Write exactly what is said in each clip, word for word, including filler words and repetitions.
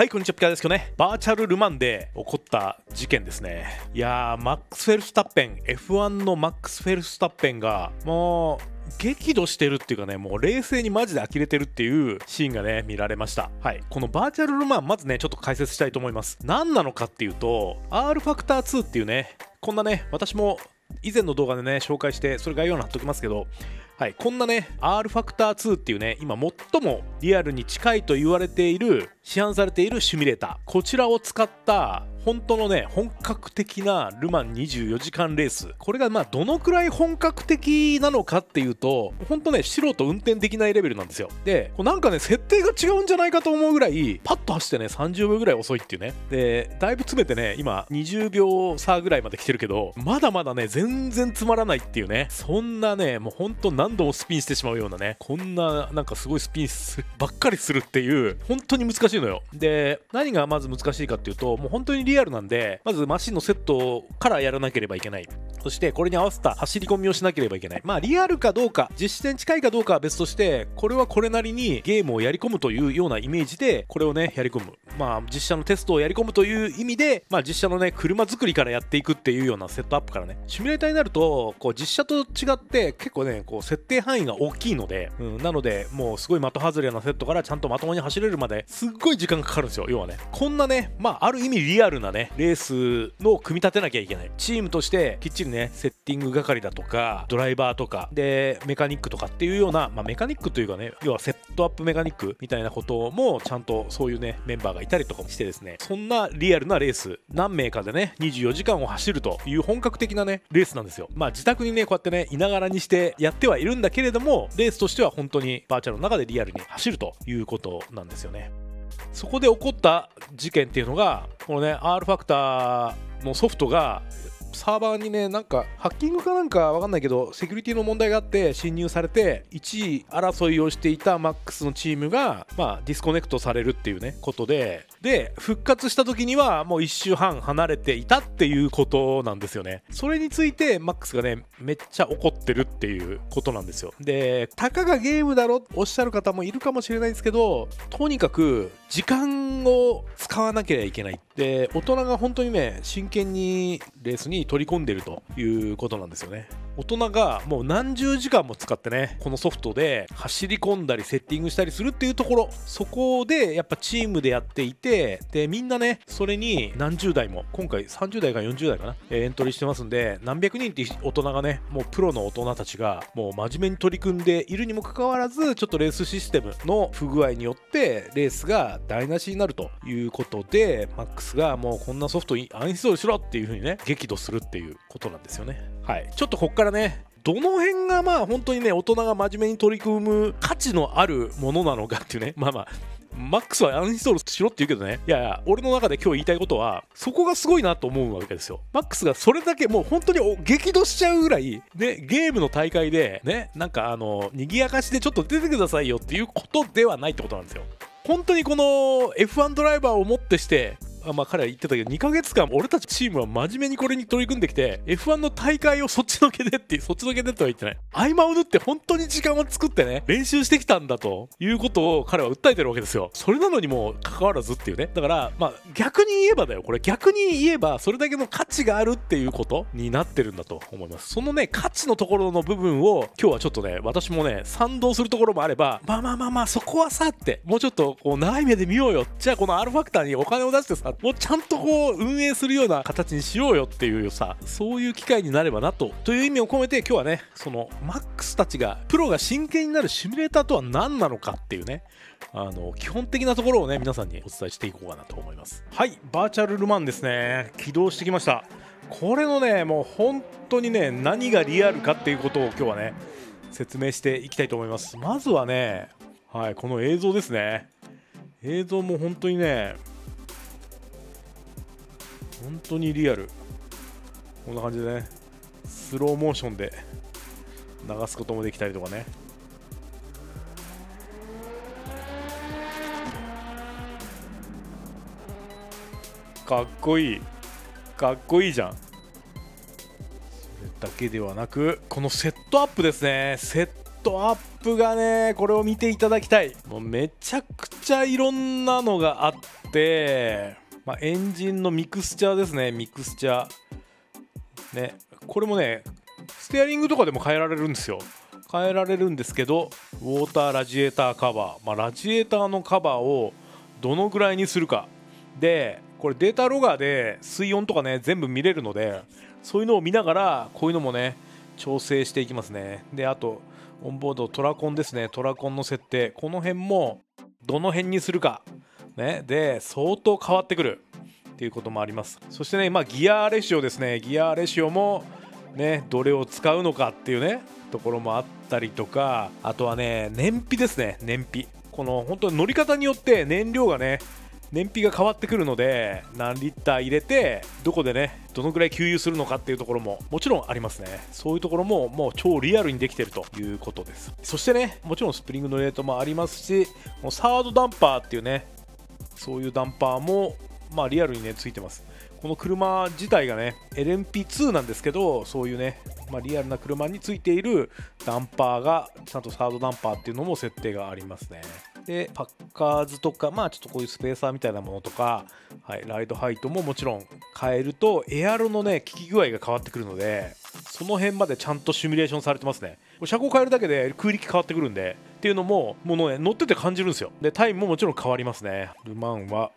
はい、こんにちは、ピカですけどね、バーチャルルマンで起こった事件ですね。いやー、マックス・フェルスタッペン、エフワン のマックス・フェルスタッペンが、もう、激怒してるっていうかね、もう冷静にマジで呆れてるっていうシーンがね見られました。はい、このバーチャルルマン、まずねちょっと解説したいと思います。何なのかっていうと、 アールファクターツー っていうね、こんなね、私も以前の動画でね紹介して、それ概要欄貼っときますけど、はい、こんなね アールファクターツー っていうね、今最もリアルに近いと言われている、市販されているシミュレーター、こちらを使った本当のね本格的なルマンにじゅうよじかんレース、これがまあどのくらい本格的なのかっていうと、本当ね素人運転できないレベルなんですよ。でなんかね設定が違うんじゃないかと思うぐらいパッと走ってねさんじゅうびょうぐらい遅いっていうね。でだいぶ詰めてね、今にじゅうびょう差ぐらいまで来てるけど、まだまだね全然つまらないっていうね、そんなねもう本当何度もスピンしてしまうようなね、こんななんかすごいスピンばっかりするっていう、本当に難しいのよ。で何がまず難しいかっていうと、もう本当にリアルなんで、まずマシンのセットからやらなければいけない。そしてこれに合わせた走り込みをしなければいけない。まあリアルかどうか、実践近いかどうかは別として、これはこれなりにゲームをやり込むというようなイメージでこれをねやり込む、まあ実写のテストをやり込むという意味で、まあ実写のね車作りからやっていくっていうようなセットアップからね、シミュレーターになるとこう実写と違って結構ねこう設定範囲が大きいので、うん、なのでもうすごい的外れなセットからちゃんとまともに走れるまですっごい時間がかかるんですよ。要はねこんなね、まあある意味リアルなねレースの組み立てなきゃいけない、チームとしてきっちりねセッティング係だとかドライバーとかでメカニックとかっていうような、まあ、メカニックというかね、要はセットアップメカニックみたいなこともちゃんとそういうねメンバーがいたりとかもしてですね、そんなリアルなレース、何名かでねにじゅうよじかんを走るという本格的なねレースなんですよ。まあ自宅にねこうやってねいながらにしてやってはいるんだけれども、レースとしては本当にバーチャルの中でリアルに走るということなんですよね。そこで起こった事件っていうのが、このね アールファクターのソフトがサーバーにねなんかハッキングかなんかわかんないけど、セキュリティの問題があって侵入されて、いちい争いをしていたマックスのチームがまあディスコネクトされるっていうねことで、で復活した時にはもういっしゅうはん離れていたっていうことなんですよね。それについてマックスがねめっちゃ怒ってるっていうことなんですよ。でたかがゲームだろおっしゃる方もいるかもしれないんですけど、とにかく時間を使わなければいけない。で大人が本当にね真剣にレースに取り込んでるということなんですよね。大人がもう何十時間も使ってねこのソフトで走り込んだりセッティングしたりするっていうところ、そこでやっぱチームでやっていて、でみんなねそれに何十代も、今回さんじゅうだいかよんじゅうだいかな、えー、エントリーしてますんで、何百人って大人がね、もうプロの大人たちがもう真面目に取り組んでいるにもかかわらず、ちょっとレースシステムの不具合によってレースが台無しになるということで、マックスがもうこんなソフトアンインストールしろっていうふうにね激怒するするっていうことなんですよね。はい、ちょっとこっからねどの辺がまあ本当にね大人が真面目に取り組む価値のあるものなのかっていうね、まあまあマックスはアンインストールしろって言うけどね、いやいや俺の中で今日言いたいことはそこがすごいなと思うわけですよ。マックスがそれだけもう本当に激怒しちゃうぐらいね、ゲームの大会でねなんかあの賑やかしでちょっと出てくださいよっていうことではないってことなんですよ。本当にこの エフワン ドライバーをもってして、あまあ、彼は言ってたけどにかげつかん俺たちチームは真面目にこれに取り組んできて エフワン の大会をそっちのけでってそっちのけでとは言ってない、合間を縫って本当に時間を作ってね練習してきたんだということを彼は訴えてるわけですよ。それなのにもかかわらずっていうね、だからまあ逆に言えばだよ、これ逆に言えばそれだけの価値があるっていうことになってるんだと思います。そのね価値のところの部分を今日はちょっとね私もね賛同するところもあれば、まあまあまあまあそこはさってもうちょっとこう長い目で見ようよ、じゃあこの アールファクターにお金を出してさもうちゃんとこう運営するような形にしようよっていうさ、そういう機会になればなとという意味を込めて、今日はねそのマックスたちがプロが真剣になるシミュレーターとは何なのかっていうねあの基本的なところをね皆さんにお伝えしていこうかなと思います。はい、バーチャルルマンですね起動してきました。これのねもう本当にね何がリアルかっていうことを今日はね説明していきたいと思います。まずはね、はい、この映像ですね。映像も本当にね本当にリアル、こんな感じでねスローモーションで流すこともできたりとかね、かっこいい、かっこいいじゃん。それだけではなくこのセットアップですね。セッとアップがね、これを見ていただきたい。もうめちゃくちゃいろんなのがあって、まあ、エンジンのミクスチャーですね、ミクスチャー、ね、これもねステアリングとかでも変えられるんですよ。変えられるんですけど、ウォーターラジエーターカバー、まあ、ラジエーターのカバーをどのぐらいにするかで、これデータロガーで水温とかね全部見れるので、そういうのを見ながらこういうのもね調整していきますね。で、あとオンボードトラコンですね、トラコンの設定、この辺もどの辺にするか、ね、で相当変わってくるっていうこともあります。そしてね、まあ、ギアレシオですね、ギアレシオもねどれを使うのかっていうねところもあったりとか、あとはね燃費ですね、燃費、この本当に乗り方によって燃料がね燃費が変わってくるので、何リッター入れてどこでねどのくらい給油するのかっていうところももちろんありますね。そういうところももう超リアルにできてるということです。そしてね、もちろんスプリングのレートもありますし、このサードダンパーっていうね、そういうダンパーもまあリアルにねついてます。この車自体がね エルエムピーツー なんですけど、そういうね、まあ、リアルな車についているダンパーがちゃんとサードダンパーっていうのも設定がありますね。でパッカーズとか、まあちょっとこういうスペーサーみたいなものとか、はい、ライドハイトももちろん変えるとエアロのね効き具合が変わってくるので、その辺までちゃんとシミュレーションされてますね。車高変えるだけで空力変わってくるんでっていうのももう、ね、乗ってて感じるんですよ。でタイムももちろん変わりますね。ルマンは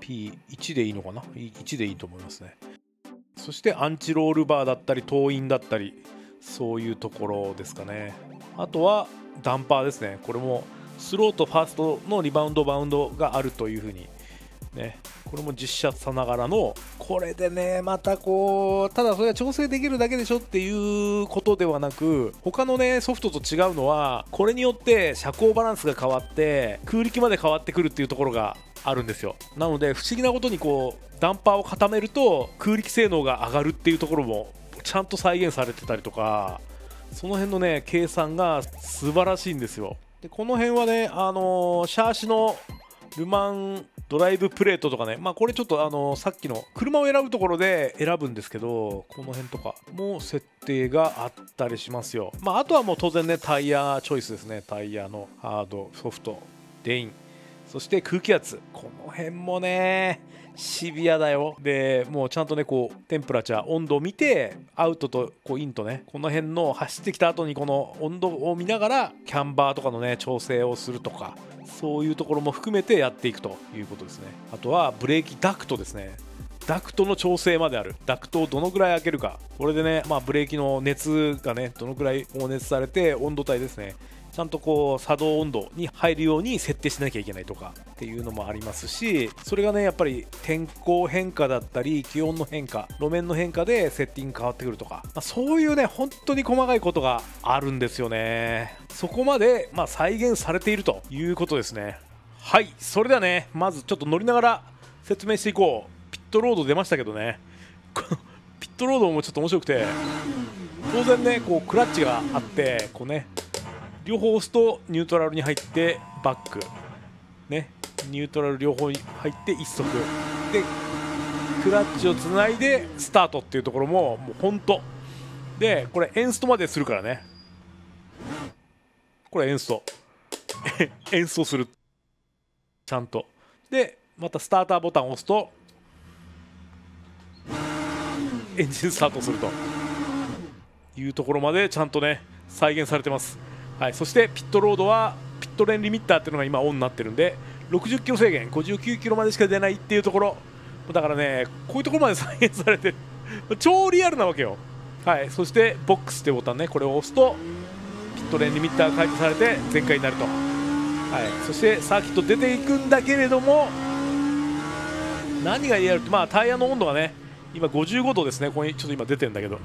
ピーワン でいいのかな、いちでいいと思いますね。そしてアンチロールバーだったりトーインだったり、そういうところですかね。あとはダンパーですね、これもスローとファーストのリバウンドバウンドがあるというふうにね、これも実写さながらの、これでねまたこう、ただそれは調整できるだけでしょっていうことではなく、他のねソフトと違うのはこれによって車高バランスが変わって空力まで変わってくるっていうところがあるんですよ。なので不思議なことに、こうダンパーを固めると空力性能が上がるっていうところもちゃんと再現されてたりとか、その辺のね計算が素晴らしいんですよ。でこの辺はね、あのー、シャーシのルマンドライブプレートとかね、まあ、これちょっと、あのー、さっきの車を選ぶところで選ぶんですけど、この辺とかも設定があったりしますよ。まあ、あとはもう当然ねタイヤチョイスですね、タイヤのハード、ソフト、レイン、そして空気圧、この辺もねシビアだよ。でもうちゃんとねこうテンプラチャー、温度を見て、アウトとこうインとね、この辺の走ってきた後にこの温度を見ながらキャンバーとかのね調整をするとか、そういうところも含めてやっていくということですね。あとはブレーキダクトですね、ダクトの調整まである、ダクトをどのぐらい開けるか、これでね、まあ、ブレーキの熱がねどのぐらい放熱されて、温度帯ですね、ちゃんとこう作動温度に入るように設定しなきゃいけないとかっていうのもありますし、それがねやっぱり天候変化だったり気温の変化、路面の変化でセッティング変わってくるとか、まあ、そういうね本当に細かいことがあるんですよね。そこまで、まあ、再現されているということですね。はい、それではね、まずちょっと乗りながら説明していこう。ピットロード出ましたけどねピットロードもちょっと面白くて、当然ねこうクラッチがあって、こうね両方押すとニュートラルに入ってバック、ね、ニュートラル両方に入って一足でクラッチをつないでスタートっていうところも、もう本当でこれエンストまでするからね、これエンストエンストする、ちゃんとでまたスターターボタンを押すとエンジンスタートするというところまでちゃんとね再現されてます。はい、そしてピットロードはピットレーンリミッターっていうのが今オンになってるんで、ろくじゅっキロ制限、ごじゅうきゅうキロまでしか出ないっていうところだからね、こういうところまで再現されて超リアルなわけよ。はい、そしてボックスってボタンね、これを押すとピットレーンリミッターが解除されて全開になると。はい、そしてサーキット出ていくんだけれども、何がリアルって、まあタイヤの温度がね今ごじゅうごどですね、ここにちょっと今出てるんだけど、は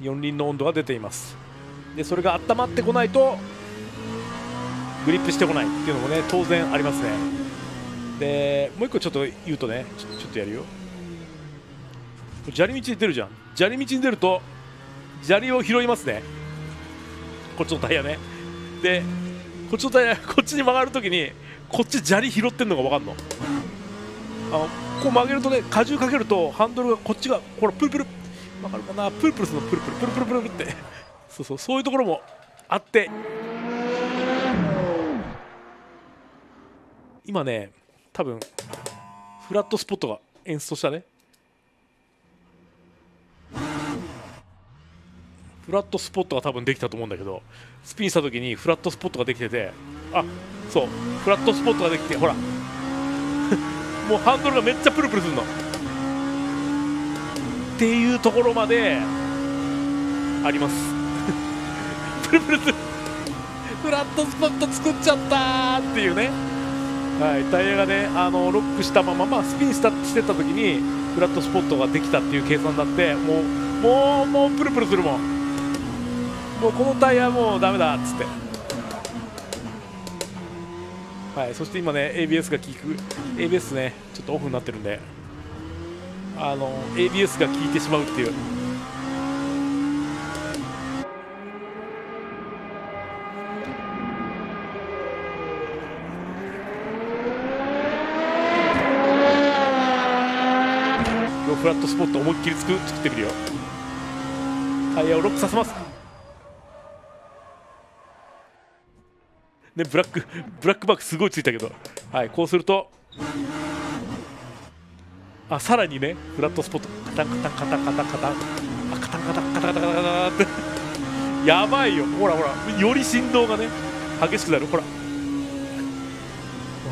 い、四輪の温度が出ています。でそれが温まってこないとグリップしてこないっていうのもね当然ありますね。でもう一個ちょっと言うとね、ちょ、ちょっとやるよ、砂利道に出るじゃん、砂利道に出ると砂利を拾いますね、こっちのタイヤね。でこっちのタイヤ、こっちに曲がるときにこっち砂利拾ってんのが分かんの、あのこう曲げるとね、荷重かけるとハンドルがこっちがほらプルプル、分かるかな、プルプルするの、プルプルプルプルプルってそうそう、そういうところもあって、今ね多分フラットスポットが演出としたね、フラットスポットが多分できたと思うんだけど、スピンした時にフラットスポットができてて、あ、そうフラットスポットができて、ほらもうハンドルがめっちゃプルプルするのっていうところまでありますプルプルするフラットスポット作っちゃったーっていうね、はい、タイヤがねあのロックしたまま、まあ、スピンしたしてった時にフラットスポットができたっていう計算になって、もうもうもうプルプルするもん、もうこのタイヤもうダメだっつって、はい、そして今ね エービーエス が効く エービーエス ねちょっとオフになってるんで、あの エービーエス が効いてしまうっていう、フラットスポット思いっきりつく作ってみるよ。タイヤをロックさせますね、ブラックブラックバックすごいついたけど、はいこうすると、あさらにねフラットスポットカタンカタンカタンカタンカタンあカタンカタンカタンカタンカタンカタンってやばいよ、ほらほらより振動がね激しくなる、ほら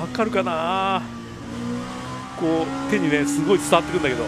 わかるかな、こう手にねすごい伝わってくるんだけど、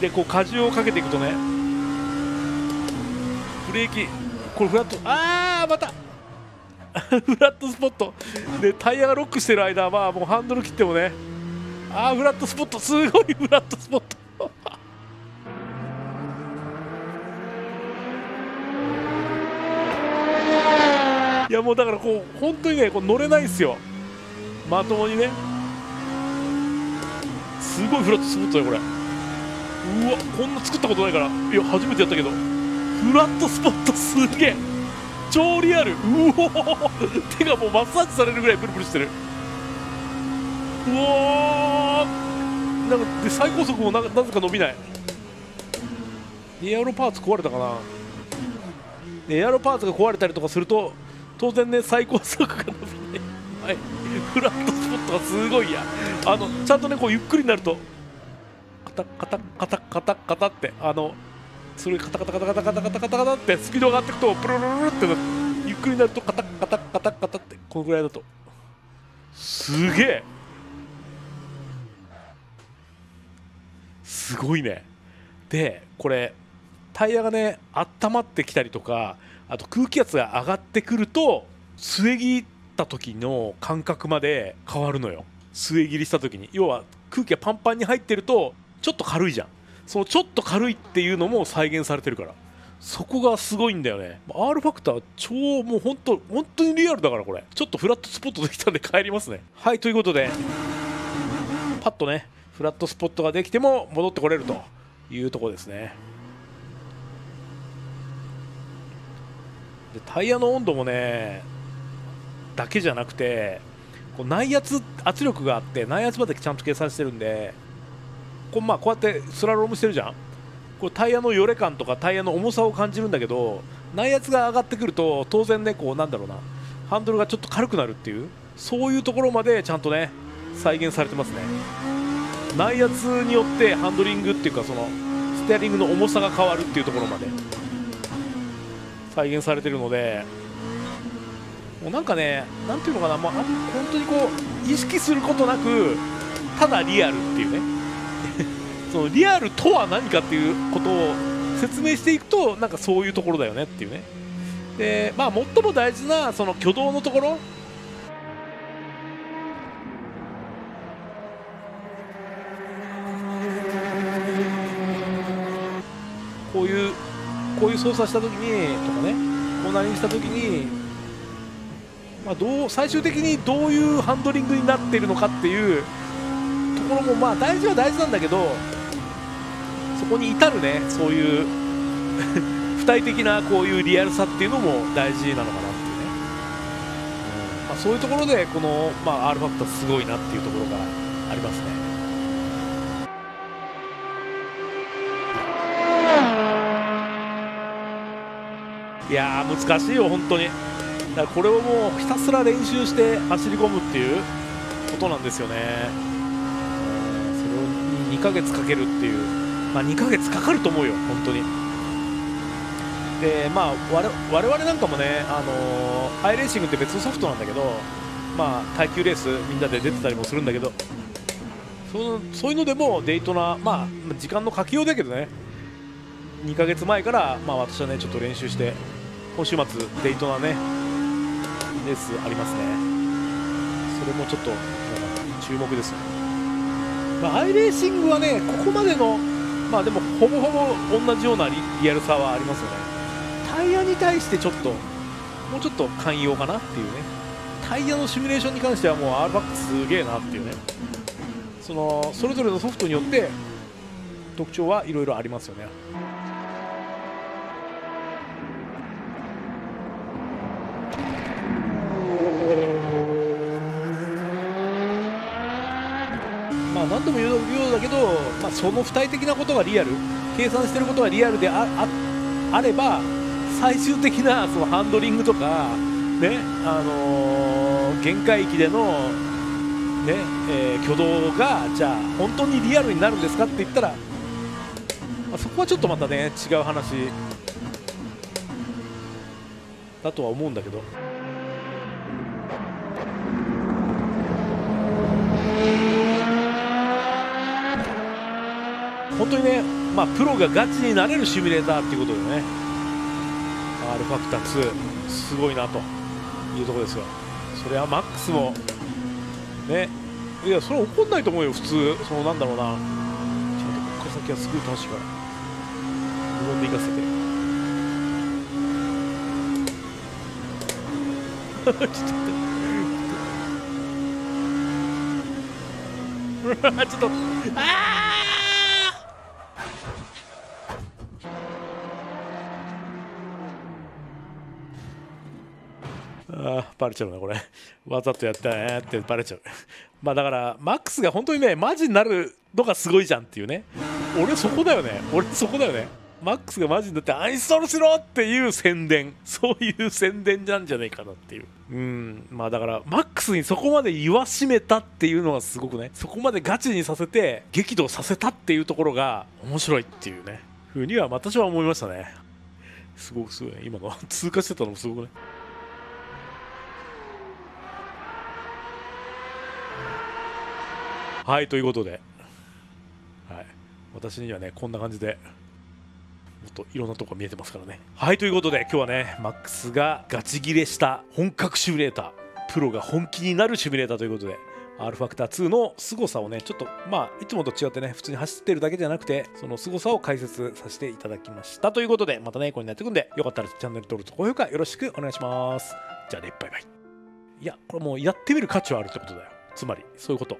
でこう荷重をかけていくとね、ブレーキこれフラット、あーまたフラットスポットでタイヤがロックしてる間はもうハンドル切ってもね、あーフラットスポット、すごいフラットスポットいやもうだからこう本当にねこう乗れないんですよ、まともにね、すごいフラットスポットだよこれ、うわこんな作ったことないから、いや初めてやったけどフラットスポットすげえ超リアル、うお手がもうマッサージされるぐらいプルプルしてる、うわなんかで最高速も な, なぜか伸びない、エアロパーツ壊れたかな、エアロパーツが壊れたりとかすると当然ね最高速が伸びない、はい、フラットスポットがすごいや、あのちゃんとねこうゆっくりになるとカタカタカタカタカタって、あのそれカタカタカタカタカタカタカタカタってスピードが上がっていくとプルルルってゆっくりになるとカタカタカタカタって、このぐらいだとすげえすごいね、でこれタイヤがね温まってきたりとか、あと空気圧が上がってくると据え切った時の感覚まで変わるのよ、据え切りした時に、要は空気がパンパンに入ってるとちょっと軽いじゃん、そのちょっと軽いっていうのも再現されてるから、そこがすごいんだよね アールファクター 超、もう本当本当にリアルだから、これちょっとフラットスポットできたんで帰りますね、はいということでパッとねフラットスポットができても戻ってこれるというところですね、でタイヤの温度もねだけじゃなくてこう内圧圧力があって、内圧までちゃんと計算してるんで、こうまあこうやってスラロームしてるじゃん、こうタイヤのよれ感とかタイヤの重さを感じるんだけど、内圧が上がってくると当然ねこうなんだろうな、ハンドルがちょっと軽くなるっていう、そういうところまでちゃんとね再現されてますね、内圧によってハンドリングっていうかそのステアリングの重さが変わるっていうところまで再現されてるので、もうなんかねなんていうのかな、まあ、本当にこう意識することなくただリアルっていうねそのリアルとは何かっていうことを説明していくと、なんかそういうところだよねっていうね、でまあ最も大事なその挙動のところ、こういうこういう操作した時にとかね、こう何した時に、まあ、どう最終的にどういうハンドリングになっているのかっていうところも、まあ大事は大事なんだけど、そこに至るねそういう付帯的なこういうリアルさっていうのも大事なのかなっていうね、うんまあ、そういうところでこの、まあ、アールファクターすごいなっていうところがありますね、いやー難しいよ、本当に。だからこれをもうひたすら練習して走り込むっていうことなんですよね。それをにかげつかけるっていう、まあ、にかげつかかると思うよ、本当に。で、まあ、我々なんかもね、あのー、アイレーシングって別のソフトなんだけど、まあ、耐久レースみんなで出てたりもするんだけど、そのそういうのでもデイトナ、まあ、時間のかけようだけどね、にかげつまえから、まあ、私はねちょっと練習して、今週末デイトナねレースありますね。それもちょっと注目ですよね。まあ、アイレーシングはね、ここまでの、まあ、でもほぼほぼ同じような リ, リアルさはありますよね。タイヤに対してちょっともうちょっと寛容かなっていうね。タイヤのシミュレーションに関してはもう アールファクター すげえなっていうね。そのそれぞれのソフトによって特徴はいろいろありますよね。まあ何度も言うようだけど、まあ、その付帯的なことがリアル、計算していることがリアルで あ, あ, あれば、最終的なそのハンドリングとか、ね、あのー、限界域での、ねえー、挙動がじゃあ本当にリアルになるんですかって言ったら、まあ、そこはちょっとまたね違う話だとは思うんだけど。本当にね、まあ、プロがガチになれるシミュレーターっていうことでね、アールファクター ツーすごいなというところですよ。それはマックスもね、いやそれは怒んないと思うよ、普通。そのなんだろうな、ちょっとここ先はすごい楽しいから無言で行かせてちょっとあああ、バレちゃうな、これわざとやったねってバレちゃうまあだからマックスが本当にねマジになるのがすごいじゃんっていうね。俺そこだよね、俺そこだよね。マックスがマジになってアインストールしろっていう宣伝、そういう宣伝なんじゃないかなっていう。うん、まあだからマックスにそこまで言わしめたっていうのはすごくね、そこまでガチにさせて激怒させたっていうところが面白いっていうねふうには私は思いましたね。すごくすごいね、今の通過してたのもすごくね。はい、ということで、はい、私にはねこんな感じでもっといろんなとこが見えてますからね。はい、ということで今日はねマックスがガチギレした本格シミュレーター、プロが本気になるシミュレーターということで、 アールファクター ツーの凄さをねちょっとまあいつもと違ってね普通に走ってるだけじゃなくて、その凄さを解説させていただきました。ということでまたねこれになっていくんで、よかったらチャンネル登録と高評価よろしくお願いします。じゃあね、バイバイ。いやこれもうやってみる価値はあるってことだよ、つまりそういうこと。